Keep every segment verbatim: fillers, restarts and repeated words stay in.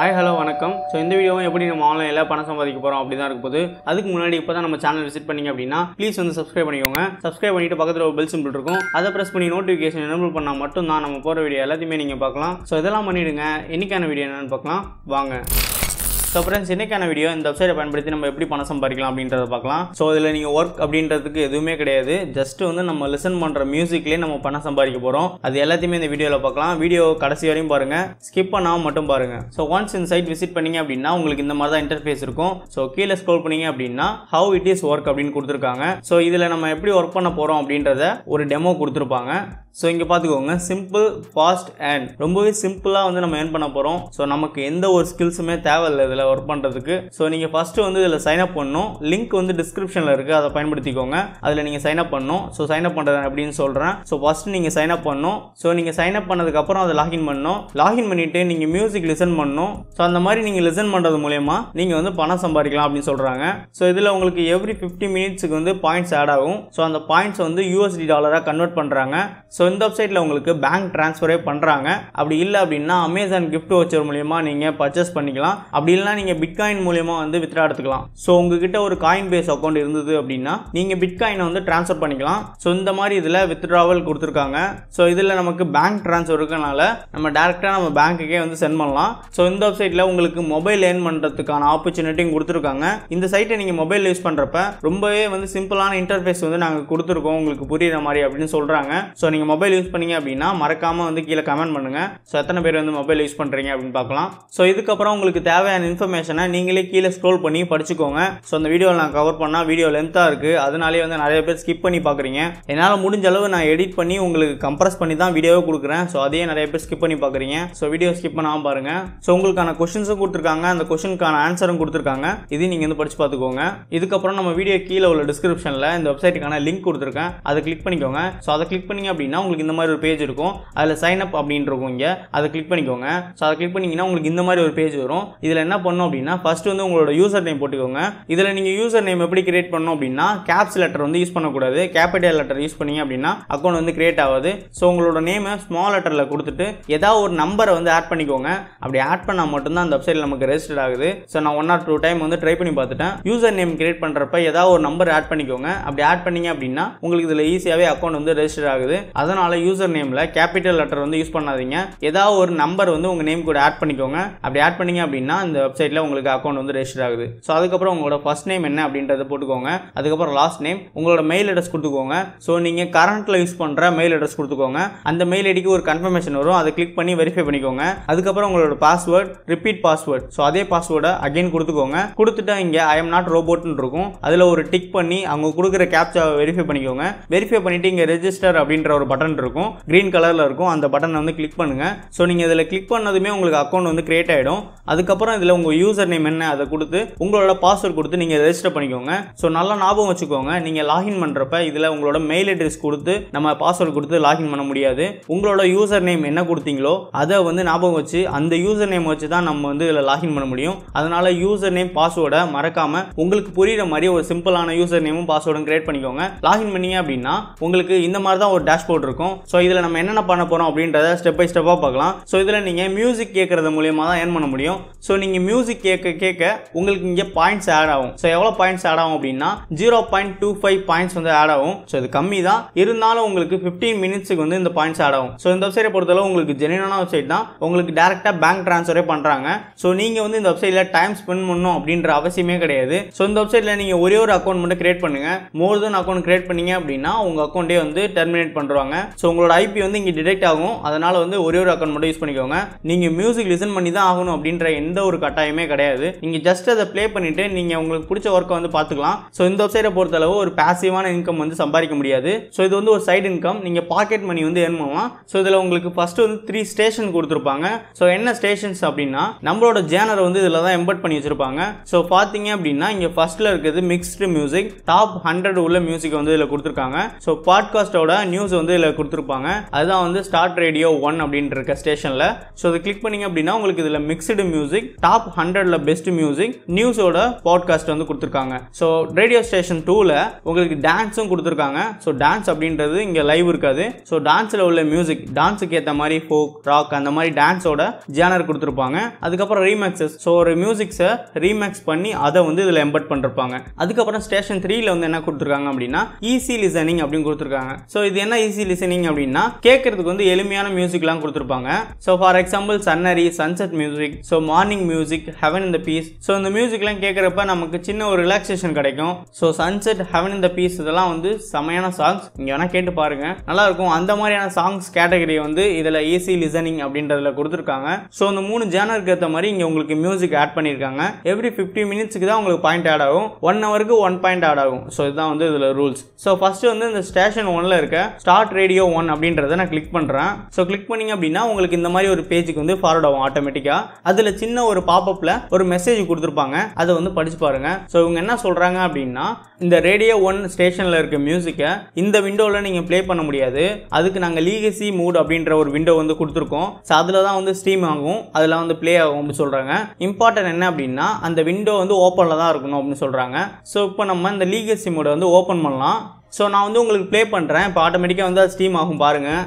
Hi, hello, welcome. So in this video, we will see how to earn money online. That's why if you visit channel, please subscribe. Subscribe and click the bell symbol. That's press the notification enable. So we will see video. So this video is So friends, in this video, in the website, we will see how we can do. So if you work, just listen to the music, we will see how we can do the video. That's video, skip it. So once inside visit, you will see the interface. So you scroll down, how it is work. So we will work a demo. So இங்க பாத்துக்கோங்க simple fast and ரொம்பவே சிம்பிளா வந்து நம்ம earn பண்ண போறோம் so நமக்கு எந்த ஒரு ஸ்கில்ஸ்மே தேவையில்ல இதல வர்க் பண்றதுக்கு சோ நீங்க first வந்து இதல sign up பண்ணனும் link வந்து descriptionல இருக்கு அத பயன்படுத்திக்கோங்க அதல நீங்க sign up பண்ணனும் சோ sign up பண்றது அப்படினு சொல்றேன் சோ first நீங்க sign up பண்ணனும் சோ நீங்க sign up பண்ணதுக்கு அப்புறம் அத login பண்ணனும் login பண்ணிட்டு நீங்க music listen பண்ணனும் சோ அந்த மாதிரி நீங்க listen பண்றது மூலமா நீங்க வந்து பணம் சம்பாதிக்கலாம் அப்படினு சொல்றாங்க சோ இதல உங்களுக்கு every fifty minutesக்கு வந்து points add ஆகும் சோ அந்த points வந்து U S D டாலரா convert பண்றாங்க சோ இந்த வெப்சைட்ல உங்களுக்கு bank transfer பண்றாங்க அப்படி இல்ல அப்படினா Amazon gift voucher மூலமா நீங்க purchase பண்ணிக்கலாம் அப்படி இல்லனா நீங்க Bitcoin மூலமா வந்து withdraw எடுத்துக்கலாம் சோ உங்ககிட்ட ஒரு Coinbase account இருந்தது அப்படினா நீங்க Bitcoin வந்து transfer பண்ணிக்கலாம் சோ இந்த மாதிரி இதுல withdrawal கொடுத்திருக்காங்க சோ இதுல நமக்கு bank transfer இருக்கனால நம்ம डायरेक्टली நம்ம பேங்க்குக்கே வந்து சென்ட் பண்ணலாம் சோ இந்த வெப்சைட்ல உங்களுக்கு மொபைல் earn பண்றதுக்கான opportunityம் கொடுத்திருக்காங்க இந்த சைட்டை நீங்க மொபைல் யூஸ் பண்றப்ப ரொம்பவே வந்து சிம்பிளான இன்டர்ஃபேஸ் வந்து நாங்க கொடுத்திருக்கோம் உங்களுக்கு புரியுற மாதிரி அப்படினு சொல்றாங்க சோ நீங்க mobile use பண்ணீங்க அப்படினா மறக்காம வந்து கீழ கமெண்ட் பண்ணுங்க சோ எத்தனை பேர் வந்து mobile யூஸ் பண்றீங்க அப்படினு பார்க்கலாம் சோ இதுக்கு அப்புறம் உங்களுக்கு தேவையான இன்ஃபர்மேஷனை நீங்களே கீழ ஸ்க்ரோல் பண்ணி படிச்சுக்கோங்க சோ அந்த வீடியோல நான் கவர் பண்ணா வீடியோ லென்த்தா இருக்கு அதனாலே வந்து நிறைய பேர் skip பண்ணி பார்க்கறீங்க என்னால முடிஞ்ச அளவு நான் எடிட் பண்ணி உங்களுக்கு கம்ப்ரஸ் பண்ணி தான் வீடியோவை கொடுக்கிறேன் சோ அதையே நிறைய பேர் skip பண்ணி பார்க்கறீங்க சோ வீடியோ skip பண்ணாம பாருங்க சோ உங்களுக்கான क्वेश्चंसும் கொடுத்திருக்காங்க அந்த क्वेश्चनக்கான ஆன்சரும் கொடுத்திருக்காங்க இது நீங்க வந்து படிச்சு பாத்துக்கோங்க இதுக்கு அப்புறம் நம்ம வீடியோ கீழ உள்ள டிஸ்கிரிப்ஷன்ல இந்த வெப்சைட்கான லிங்க் கொடுத்திருக்கேன் அதை கிளிக் பண்ணிக்கோங்க சோ அதை கிளிக் பண்ணீங்க அப்படினா உங்களுக்கு இந்த மாதிரி ஒரு பேஜ் இருக்கும் அதுல sign up அப்படினு இருக்கும் இங்க அத கிளிக் பண்ணிக்கோங்க சோ அத கிளிக் பண்ணீங்கனா உங்களுக்கு இந்த மாதிரி ஒரு பேஜ் வரும் இதுல என்ன பண்ணனும் அப்படினா ஃபர்ஸ்ட் வந்து உங்களோட யூசர் நேம் போட்டுக்கோங்க இதுல நீங்க யூசர் நேம் எப்படி கிரியேட் பண்ணனும் அப்படினா கேப்ஸ் லெட்டர் வந்து யூஸ் பண்ண கூடாது கேபிடல் லெட்டர் யூஸ் பண்ணீங்க அப்படினா அக்கவுண்ட் வந்து கிரியேட் ஆகாது சோ உங்களோட நேமை ஸ்மால் லெட்டர்ல கொடுத்துட்டு ஏதா ஒரு நம்பரை வந்து ஆட் பண்ணிக்கோங்க அப்படி ஆட் பண்ணா மட்டும் தான் அந்த வெப்சைட்ல நமக்கு ரெஜிஸ்டர் ஆகுது சோ நான் one or two டைம் வந்து ட்ரை பண்ணி பார்த்துட்டேன் யூசர் நேம் கிரியேட் பண்றப்ப ஏதா ஒரு நம்பர் ஆட் பண்ணிக்கோங்க அப்படி ஆட் பண்ணீங்க அப்படினா உங்களுக்கு இதுல ஈஸியாவே அக்கவுண்ட் வந்து ரெஜிஸ்டர் ஆகுது அதனால யூசர் நேம்ல கேபிடல் லெட்டர் வந்து யூஸ் பண்ணாதீங்க ஏதாவது ஒரு நம்பர் வந்து உங்க நேம் கூட ஆட் பண்ணிக்கோங்க அப்படி ஆட் பண்ணீங்க அப்படினா இந்த வெப்சைட்ல உங்களுக்கு அக்கவுண்ட் வந்து ரெஜிஸ்டர் ஆகுது சோ அதுக்கு அப்புறம் உங்களோட ஃபர்ஸ்ட் நேம் என்ன அப்படின்றத போட்டுக்கோங்க அதுக்கு அப்புறம் லாஸ்ட் நேம் உங்களோட மெயில் அட்ரஸ் கொடுத்துக்கோங்க சோ நீங்க கரண்ட்ல யூஸ் பண்ற மெயில் அட்ரஸ் கொடுத்துக்கோங்க அந்த மெயில் ஐடிக்கு ஒரு கன்ஃபர்மேஷன் வரும் அதை கிளிக் பண்ணி வெரிஃபை பண்ணிக்கோங்க அதுக்கு அப்புறம் உங்களோட பாஸ்வேர்ட் ரிப்பீட் பாஸ்வேர்ட் சோ அதே பாஸ்வேர்ட அகைன் கொடுத்துக்கோங்க கொடுத்துட்டா இங்க ஐ அம் நாட் ரோபோட்னு இருக்கும் அதுல ஒரு டிக் பண்ணி அவங்க கொடுக்கிற கேப்சாவை வெரிஃபை பண்ணிக்கோங்க வெரிஃபை பண்ணிட்டு இங்க ரெஜிஸ்டர் அப்படின்ற ஒரு பட்டன் இருக்கும் green கலர்ல இருக்கும் அந்த பட்டனை வந்து கிளிக் பண்ணுங்க சோ நீங்க இதல கிளிக் பண்ணதுமே உங்களுக்கு அக்கவுண்ட் வந்து கிரியேட் ஆயிடும் அதுக்கு அப்புறம் இதல உங்க யூசர் நேம் என்ன அத கொடுத்து உங்களோட பாஸ்வேர்ட் கொடுத்து நீங்க ரெஜிஸ்டர் பண்ணிக்கோங்க சோ நல்லா ஞாபகம் வச்சுக்கோங்க நீங்க லாகின் பண்றப்ப இதல உங்களோட மெயில் அட்ரஸ் கொடுத்து நம்ம பாஸ்வேர்ட் கொடுத்து லாகின் பண்ண முடியாது உங்களோட யூசர் நேம் என்ன கொடுத்தீங்களோ அத வந்து ஞாபகம் வச்சு அந்த யூசர் நேம் வச்சு தான் நம்ம வந்து இதல லாகின் பண்ண முடியும் அதனால யூசர் நேம் பாஸ்வேர்டை மறக்காம உங்களுக்கு புரியுற மாதிரி ஒரு சிம்பிளான யூசர் நேமும் பாஸ்வேர்டும் கிரியேட் பண்ணிக்கோங்க லாகின் பண்ணீங்க அப்படினா உங்களுக்கு இந்த மாதிரி தான் ஒரு dashboard இருக்கும் சோ இதல நம்ம என்னென்ன பண்ண போறோம் அப்படின்றதை ஸ்டெப் பை ஸ்டெப்பா பார்க்கலாம் சோ இதல நீங்க மியூзик கேக்குறது மூலமா தான் earn பண்ண முடியும் சோ நீங்க மியூзик கேக்க கேக்க உங்களுக்கு இங்க பாயிண்ட்ஸ் ஆட் ஆகும் சோ எவ்வளவு பாயிண்ட்ஸ் ஆட் ஆகும் அப்படினா zero point two five points வந்து ஆட் ஆகும் சோ இது கம்மி தான் இருந்தாலும் உங்களுக்கு fifteen minutesக்கு வந்து இந்த பாயிண்ட்ஸ் ஆட் ஆகும் சோ இந்த வெப்சைட்டை பொறுத்தல உங்களுக்கு ஜெனியூனான வெப்சைட் தான் உங்களுக்கு டைரக்டா பேங்க் ட்ரான்ஸ்ஃபரே பண்றாங்க சோ நீங்க வந்து இந்த வெப்சைட்ல டைம் ஸ்பெண்ட் பண்ணனும் அப்படிங்கற அவசியமே கிடையாது சோ இந்த வெப்சைட்ல நீங்க ஒரே ஒரு அக்கவுண்ட் மட்டும் கிரியேட் பண்ணுங்க மோர் தென் அக்கவுண்ட் கிரியேட் பண்ணீங்க அப்படினா உங்க அக்கவுண்டே வந்து டெர்மினேட் பண்றாங்க சோ உங்களோட ஐபி வந்து இங்க டிடெக்ட் ஆகும் அதனால வந்து ஒரே ஒரு அக்கவுண்ட் மட்டும் யூஸ் பண்ணிக்கோங்க நீங்க மியூзик லிசன் பண்ணி தான் ஆகணும் அப்படிங்கற எந்த ஒரு கட்டாயமே கிடையாது நீங்க ஜஸ்ட் அத ப்ளே பண்ணிட்டு நீங்க உங்களுக்கு பிடிச்ச வர்க்க வந்து பாத்துக்கலாம் சோ இந்த வெப்சைட்டை பொறுத்தளவு ஒரு பாசிவான இன்கம் வந்து சம்பாதிக்க முடியாது சோ இது வந்து ஒரு சைடு இன்கம் நீங்க பாக்கெட் மணி வந்து earn பண்ணலாம் சோ இதல உங்களுக்கு ஃபர்ஸ்ட் வந்து three ஸ்டேஷன் கொடுத்திருப்பாங்க சோ என்ன ஸ்டேஷன்ஸ் அப்படினா நம்மளோட ஜானர் வந்து இதல தான் எம்பெட் பண்ணி வச்சிருப்பாங்க சோ பாத்தீங்க அப்படினா இங்க ஃபர்ஸ்ட்ல இருக்குது mixed music top one hundred உள்ள மியூзик வந்து இதல கொடுத்திருக்காங்க சோ பாட்காஸ்டோட நியூஸ் வந்து இதல கொடுத்துருப்பாங்க. அதுதான் வந்து ஸ்டார்ட் ரேடியோ ஒன் அப்படின்ற இருக்க ஸ்டேஷனில். ஸோ அதை கிளிக் பண்ணிங்க அப்படின்னா உங்களுக்கு இதில் மிக்ஸ்டு மியூசிக், டாப் ஹண்ட்ரட்ல பெஸ்ட் மியூசிக், நியூஸோட பாட்காஸ்ட் வந்து கொடுத்துருக்காங்க. ஸோ ரேடியோ ஸ்டேஷன் டூவில் உங்களுக்கு டான்ஸும் கொடுத்துருக்காங்க. ஸோ டான்ஸ் அப்படின்றது இங்கே லைவ் இருக்காது. ஸோ டான்ஸில் உள்ள மியூசிக், டான்ஸுக்கு ஏற்ற மாதிரி ஃபோக், ராக் அந்த மாதிரி டான்ஸோட ஜேனர் கொடுத்துருப்பாங்க. அதுக்கப்புறம் ரீமேக்ஸஸ், ஸோ ஒரு மியூசிக்ஸை ரீமேக்ஸ் பண்ணி அதை வந்து இதில் எம்பர்ட் பண்ணிருப்பாங்க. அதுக்கப்புறம் ஸ்டேஷன் த்ரீல வந்து என்ன கொடுத்துருக்காங்க அப்படின்னா ஈஸி லிசனிங் அப்படின்னு கொடுத்துருக்காங்க. ஸோ இது என்ன ஈஸி லிசனிங் அப்படின்னா கேட்கறதுக்கு வந்து எளிமையான மியூசிக்லாம் கொடுத்துருப்பாங்க. ஸோ ஃபார் எக்ஸாம்பிள் சன்னரி, sunset music, so morning music, heaven in the peace. So இந்த மியூசிக்லாம் கேட்குறப்ப நமக்கு சின்ன ஒரு ரிலாக்ஸேஷன் கிடைக்கும். So sunset, heaven in the peace இதெல்லாம் வந்து செமையான சாங்ஸ், இங்கே வேணால் கேட்டு பாருங்க, நல்லா இருக்கும். அந்த மாதிரியான சாங்ஸ் கேட்டகரி வந்து இதில் ஈஸி லிசனிங் அப்படின்றதுல கொடுத்துருக்காங்க. ஸோ இந்த மூணு ஜேனருக்கு ஏற்ற மாதிரி இங்கே உங்களுக்கு மியூசிக் ஆட் பண்ணியிருக்காங்க. எவ்ரி ஃபிஃப்டி மினிட்ஸுக்கு தான் உங்களுக்கு பாயிண்ட் ஆட் ஆகும், ஒன் ஹவருக்கு ஒன் பாயிண்ட் ஆட் ஆகும். ஸோ இதுதான் வந்து இதில் ரூல்ஸ். ஸோ ஃபஸ்ட்டு வந்து இந்த ஸ்டேஷன் ஒன்ல இருக்க ஸ்டார்ட் ரேடியோ ஒன் அப்படின்றத நான் கிளிக் பண்ணுறேன். ஸோ கிளிக் பண்ணிங்க அப்படின்னா உங்களுக்கு இந்த மாதிரி ஒரு பேஜுக்கு வந்து ஃபார்வர்ட் ஆகும் ஆட்டோமேட்டிக்காக. அதில் சின்ன ஒரு பாப்அப்பில் ஒரு மெசேஜ் கொடுத்துருப்பாங்க, அதை வந்து படிச்சு பாருங்க. ஸோ இவங்க என்ன சொல்கிறாங்க அப்படின்னா இந்த ரேடியோ ஒன் ஸ்டேஷனில் இருக்க மியூசிக்கை இந்த விண்டோவில் நீங்கள் ப்ளே பண்ண முடியாது, அதுக்கு நாங்கள் லீகசி மூட் அப்படின்ற ஒரு விண்டோ வந்து கொடுத்துருக்கோம். ஸோ அதில் தான் வந்து ஸ்ட்ரீம் ஆகும், அதில் வந்து ப்ளே ஆகும் அப்படின்னு சொல்கிறாங்க. இம்பார்ட்டன்ட் என்ன அப்படின்னா அந்த விண்டோ வந்து ஓப்பனில் தான் இருக்கணும் அப்படின்னு சொல்கிறாங்க. ஸோ இப்போ நம்ம இந்த லீகசி மூடை வந்து ஓப்பன் பண்ணலாம். ஸோ நான் வந்து உங்களுக்கு ப்ளே பண்ணுறேன். இப்போ ஆட்டோமேட்டிக்காக வந்து அது ஸ்ட்ரீம் ஆகும் பாருங்கள்.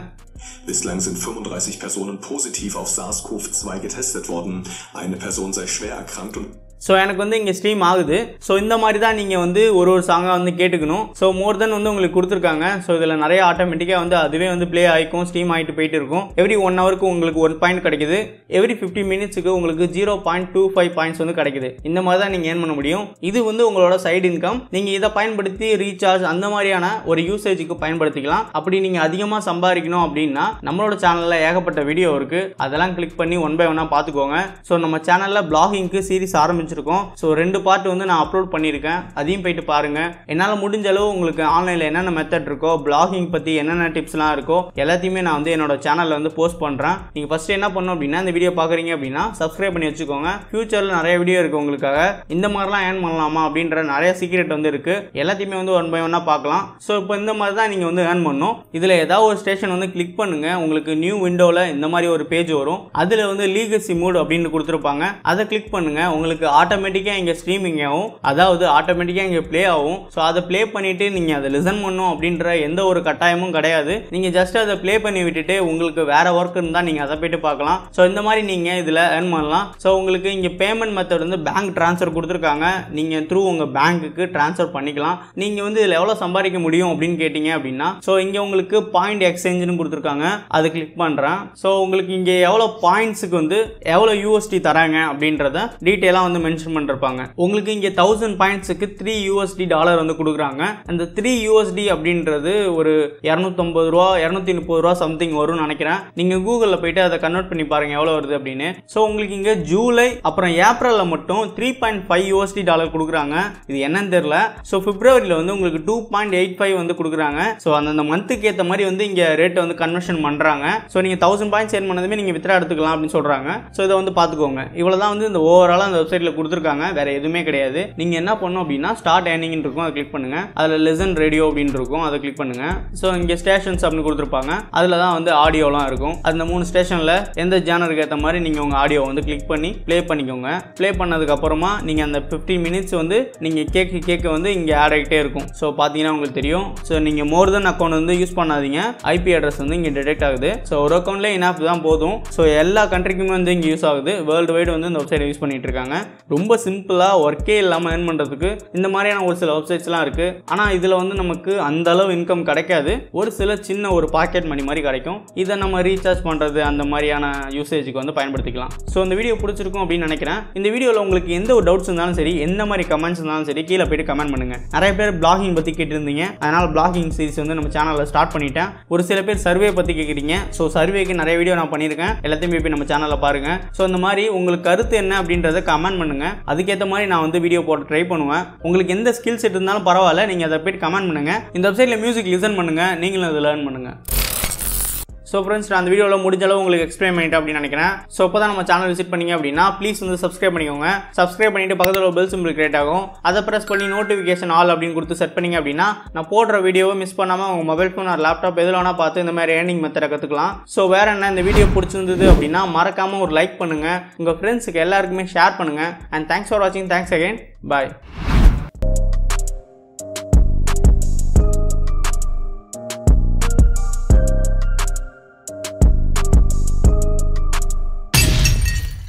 Bislang sind fünfunddreißig Personen positiv auf SARS-Co V zwei getestet worden. Eine Person sei schwer erkrankt und so எனக்கு வந்து இங்கே ஸ்ட்ரீம் ஆகுது. ஸோ இந்த மாதிரி தான் நீங்கள் வந்து ஒரு ஒரு சாங்காக வந்து கேட்டுக்கணும். ஸோ மோர் தென் வந்து உங்களுக்கு கொடுத்துருக்காங்க. ஸோ இதில் நிறைய ஆட்டோமேட்டிக்காக வந்து அதுவே வந்து ப்ளே ஆகிக்கும், ஸ்ட்ரீம் ஆகிட்டு போயிட்டு இருக்கும். எவ்ரி ஒன் ஹவருக்கு உங்களுக்கு ஒன் பாயிண்ட் கிடைக்குது, எவ்ரி ஃபிஃப்டி மினிட்ஸுக்கு உங்களுக்கு zero point two five points வந்து கிடைக்குது. இந்த மாதிரி தான் நீங்கள் ஏர்ன் பண்ண முடியும். இது வந்து உங்களோட சைடு இன்கம், நீங்கள் இதை பயன்படுத்தி ரீசார்ஜ் அந்த மாதிரியான ஒரு யூசேஜுக்கு பயன்படுத்திக்கலாம். அப்படி நீங்கள் அதிகமாக சம்பாதிக்கணும் அப்படின்னா நம்மளோட சேனலில் ஏகப்பட்ட வீடியோ இருக்குது, அதெல்லாம் கிளிக் பண்ணி ஒன் பை ஒன்னாக பார்த்துக்கோங்க. ஸோ நம்ம சேனலில் பிளாகிங்க்கு சீரிஸ் ஆரம்பிச்சு இருக்கும். சோ ரெண்டு பார்ட் வந்து நான் அப்லோட் பண்ணிருக்கேன், அதையும் போயிட்டு பாருங்க. என்னால முடிஞ்ச அளவு உங்களுக்கு ஆன்லைன்ல என்னென்ன மெத்தட் இருக்கோ, பிளாகிங் பத்தி என்னென்ன டிப்ஸ்லாம் இருக்கோ எல்லாத்தையுமே நான் வந்து என்னோட சேனல்ல வந்து போஸ்ட் பண்றேன். நீங்க ஃபர்ஸ்ட் என்ன பண்ணணும் அப்படின்னா இந்த வீடியோ பாக்குறீங்க அப்படின்னா சப்ஸ்கிரைப் பண்ணி வச்சுக்கோங்க. ஃபியூச்சர்ல நிறைய வீடியோ இருக்கு உங்களுக்காக, இந்த மாதிரிலாம் ஏர்ன் பண்ணலாமா அப்படின்ற நிறைய சீக்ரெட் வந்து இருக்கு, எல்லாத்தையுமே வந்து ஒன் பை ஒன்னா பார்க்கலாம். ஸோ இப்போ இந்த மாதிரி தான் நீங்க வந்து ஏர்ன் பண்ணணும். இதுல ஏதாவது ஒரு ஸ்டேஷன் வந்து கிளிக் பண்ணுங்க, உங்களுக்கு நியூ விண்டோல இந்த மாதிரி ஒரு பேஜ் வரும். அதுல வந்து லீகசி மூட் அப்படின்னு கொடுத்துருப்பாங்க, அதை கிளிக் பண்ணுங்க. உங்களுக்கு ஆட்டோமேட்டிக்காக இங்கே ஸ்ட்ரீமிங் ஆகும், அதாவது ஆட்டோமேட்டிக்காக இங்கே ப்ளே ஆகும். ஸோ அதை ப்ளே பண்ணிவிட்டு நீங்கள் அதை லிசன் பண்ணணும் அப்படின்ற எந்த ஒரு கட்டாயமும் கிடையாது. நீங்கள் ஜஸ்ட் அதை ப்ளே பண்ணி விட்டுட்டு உங்களுக்கு வேறு ஒர்க் இருந்தால் நீங்கள் அதை போய்ட்டு பார்க்கலாம். ஸோ இந்த மாதிரி நீங்கள் இதில் ஏர்ன் பண்ணலாம். ஸோ உங்களுக்கு இங்கே பேமெண்ட் மெத்தட் வந்து பேங்க் ட்ரான்ஸ்ஃபர் கொடுத்துருக்காங்க, நீங்கள் த்ரூ உங்கள் பேங்க்குக்கு ட்ரான்ஸ்ஃபர் பண்ணிக்கலாம். நீங்கள் வந்து இதில் எவ்வளோ சம்பாதிக்க முடியும் அப்படின்னு கேட்டிங்க அப்படின்னா ஸோ இங்கே உங்களுக்கு பாயிண்ட் எக்ஸ்சேஞ்சுன்னு கொடுத்துருக்காங்க, அதை கிளிக் பண்ணுறேன். ஸோ உங்களுக்கு இங்கே எவ்வளோ பாயிண்ட்ஸுக்கு வந்து எவ்வளோ யூஎஸ்டி தராங்க அப்படின்றத டீட்டெயிலாக வந்து மென்ஷன் பண்ணிருப்பாங்க. உங்களுக்கு இங்க தௌசண்ட் பாயிண்ட்ஸுக்கு த்ரீ யூஎஸ்டி டாலர் வந்து கொடுக்குறாங்க. அந்த த்ரீ யூஎஸ்டி அப்படின்றது ஒரு இரநூத்தம்பது ரூபா இரநூத்தி முப்பது ரூபா சம்திங் வரும்னு நினைக்கிறேன். நீங்க கூகுள்ல போயிட்டு அதை கன்வெர்ட் பண்ணி பாருங்க எவ்வளவு வருது அப்படின்னு. ஸோ உங்களுக்கு இங்க ஜூலை அப்புறம் ஏப்ரல்ல மட்டும் three point five USD dollar கொடுக்குறாங்க, இது என்னன்னு தெரியல. ஸோ பிப்ரவரியில வந்து உங்களுக்கு டூ பாயிண்ட் எயிட் ஃபைவ் வந்து கொடுக்குறாங்க. ஸோ அந்த மந்த்துக்கு ஏற்ற மாதிரி வந்து இங்க ரேட் வந்து கன்வர்ஷன் பண்றாங்க. ஸோ நீங்க தௌசண்ட் பாயிண்ட்ஸ் ஏர்ன் பண்ணதுமே நீங்க வித்ரா எடுத்துக்கலாம் அப்படின்னு சொல்றாங்க. ஸோ இதை வந்து பாத்துக்கோங்க. இவ்வளவுதான் வந்து இந்த ஓவரால் அந்த வெப்சைட்ல கொடுத்துருக்காங்க, வேற எதுவுமே கிடையாது. நீங்க என்ன பண்ணணும் அப்படின்னா ஸ்டார்ட் ஏர்னிங் இருக்கும், அதை கிளிக் பண்ணுங்க. அதுல லிசன் ரேடியோ அப்படின்னு இருக்கும், அதை கிளிக் பண்ணுங்க. சோ இங்க ஸ்டேஷன்ஸ் அப்படின்னு கொடுத்துருப்பாங்க, அதுல தான் வந்து ஆடியோலாம் இருக்கும். அந்த மூணு ஸ்டேஷன்ல எந்த ஜானருக்கு ஏற்ற மாதிரி நீங்க உங்க ஆடியோ வந்து கிளிக் பண்ணி ப்ளே பண்ணிக்கோங்க. ப்ளே பண்ணதுக்கு அப்புறமா நீங்க அந்த ஃபிஃப்டி மினிட்ஸ் வந்து நீங்க கேட்க கேட்க வந்து இங்க ஆட் ஆகிட்டே இருக்கும். ஸோ பாத்தீங்கன்னா உங்களுக்கு தெரியும். ஸோ நீங்க மோர் தென் அக்கௌண்ட் வந்து யூஸ் பண்ணாதீங்க, ஐபி அட்ரஸ் வந்து இங்க டிடெக்ட் ஆகுது. ஸோ ஒரு அக்கௌண்ட்ல இனாப் தான் போதும். ஸோ எல்லா கண்ட்ரிக்குமே வந்து இங்க யூஸ் ஆகுது, வேர்ல்டு வைடு வந்து இந்த வெப்சைட் யூஸ் பண்ணிட்டு இருக்காங்க. ரொம்ப சிம்பிளாக ஒர்க்கே இல்லாமல் ஏர்ன் பண்ணுறதுக்கு இந்த மாதிரியான ஒரு சில வெப்சைட்ஸ்லாம் இருக்குது. ஆனால் இதில் வந்து நமக்கு அந்த அளவு இன்கம் கிடைக்காது, ஒரு சில சின்ன ஒரு பாக்கெட் மணி மாதிரி கிடைக்கும். இதை நம்ம ரீசார்ஜ் பண்ணுறது அந்த மாதிரியான யூசேஜுக்கு வந்து பயன்படுத்திக்கலாம். ஸோ இந்த வீடியோ பிடிச்சிருக்கும் அப்படின்னு நினைக்கிறேன். இந்த வீடியோவில் உங்களுக்கு எந்த ஒரு டவுட்ஸ் இருந்தாலும் சரி, எந்த மாதிரி கமெண்ட்ஸ் இருந்தாலும் சரி, கீழே போய்ட்டு கமெண்ட் பண்ணுங்கள். நிறைய பேர் பிளாகிங் பற்றி கேட்டிருந்தீங்க, அதனால் பிளாகிங் சீரிஸ் வந்து நம்ம சேனலில் ஸ்டார்ட் பண்ணிட்டேன். ஒரு சில பேர் சர்வே பற்றி கேட்குறீங்க. ஸோ சர்வேக்கு நிறைய வீடியோ நான் பண்ணியிருக்கேன், எல்லாத்தையும் போய் நம்ம சேனலில் பாருங்கள். ஸோ இந்த மாதிரி உங்களுக்கு கருத்து என்ன அப்படின்றத கமெண்ட் பண்ணுங்க, அதுக்கேற்ற மாதிரி நான் வந்து வீடியோ போட்டு ட்ரை பண்ணுவேன். உங்களுக்கு எந்த ஸ்கில் செட் இருந்தாலும் பரவாயில்ல, நீங்க அதை போயிட்டு கமெண்ட் பண்ணுங்க. இந்த வெப்சைட்ல மியூசிக் லிசன் பண்ணுங்க, நீங்களும் அதை லேர்ன் பண்ணுங்க. So friends, நான் அந்த வீடியோல முடிஞ்ச அளவு உங்களுக்கு எக்ஸ்பிளைன் பண்ணிட்டேன் அப்படி நினைக்கிறேன். சோ அப்பதான் நம்ம சேனல் விசிட் பண்ணீங்க அப்படினா ப்ளீஸ் வந்து Subscribe பண்ணிக்கோங்க. Subscribe பண்ணிட்டு பக்கத்துல ஒரு பெல் சிம்பிள் கிரியேட் ஆகும். அத பிரஸ் பண்ணி நோட்டிஃபிகேஷன் ஆல் அப்படினு கொடுத்து செட் பண்ணீங்க அப்படினா நான் போடுற வீடியோவை மிஸ் பண்ணாம உங்க மொபைல் ஃபோன் ஆர் லேப்டாப் எதுலனா பார்த்து இந்த மாதிரி earning method கத்துக்கலாம். சோ வேற என்ன இந்த வீடியோ பிடிச்சிருந்தது அப்படினா மறக்காம ஒரு லைக் பண்ணுங்க. உங்க friends க்கு எல்லாருக்கும் ஷேர் பண்ணுங்க. And thanks for watching. Thanks again. Bye.